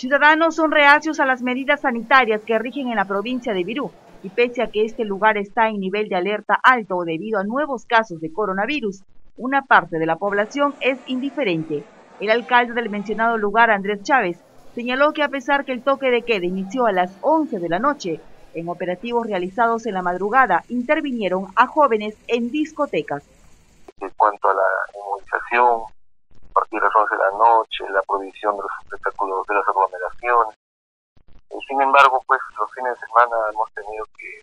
Ciudadanos son reacios a las medidas sanitarias que rigen en la provincia de Virú, y pese a que este lugar está en nivel de alerta alto debido a nuevos casos de coronavirus, una parte de la población es indiferente. El alcalde del mencionado lugar, Andrés Chávez, señaló que a pesar que el toque de queda inició a las 11 de la noche, en operativos realizados en la madrugada intervinieron a jóvenes en discotecas. En cuanto a la inmunización, a partir de las 11 de la noche, la prohibición de los espectáculos, de las aglomeraciones. Sin embargo, pues los fines de semana hemos tenido que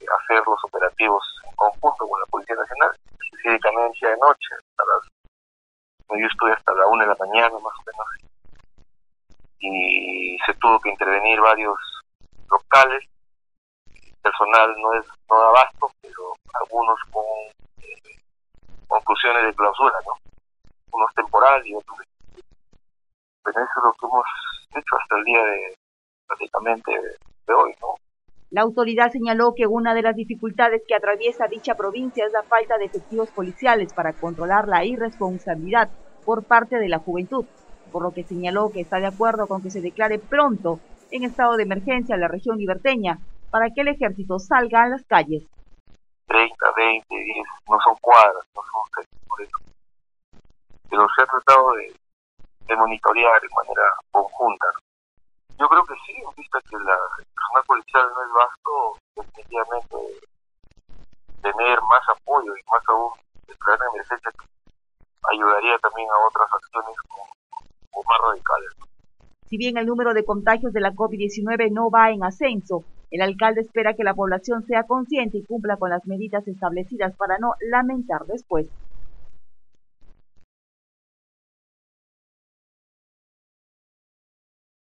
hacer los operativos en conjunto con la Policía Nacional, específicamente de noche, yo estuve hasta la 1 de la mañana más o menos, y se tuvo que intervenir varios locales. El personal no da abasto, pero algunos con conclusiones de clausura, ¿no? Unos temporales y otros. Pero eso es lo que hemos hecho hasta el día de prácticamente de hoy, ¿no? La autoridad señaló que una de las dificultades que atraviesa dicha provincia es la falta de efectivos policiales para controlar la irresponsabilidad por parte de la juventud, por lo que señaló que está de acuerdo con que se declare pronto en estado de emergencia en la región liberteña para que el ejército salga a las calles. 30, 20, 10, no son cuadras, no son sectores. Pero se ha tratado de monitorear de manera conjunta. Yo creo que sí, en vista que la personal policial no es vasto, definitivamente tener más apoyo y más aún declarar en emergencia ayudaría también a otras acciones como más radicales. Si bien el número de contagios de la COVID-19 no va en ascenso, el alcalde espera que la población sea consciente y cumpla con las medidas establecidas para no lamentar después.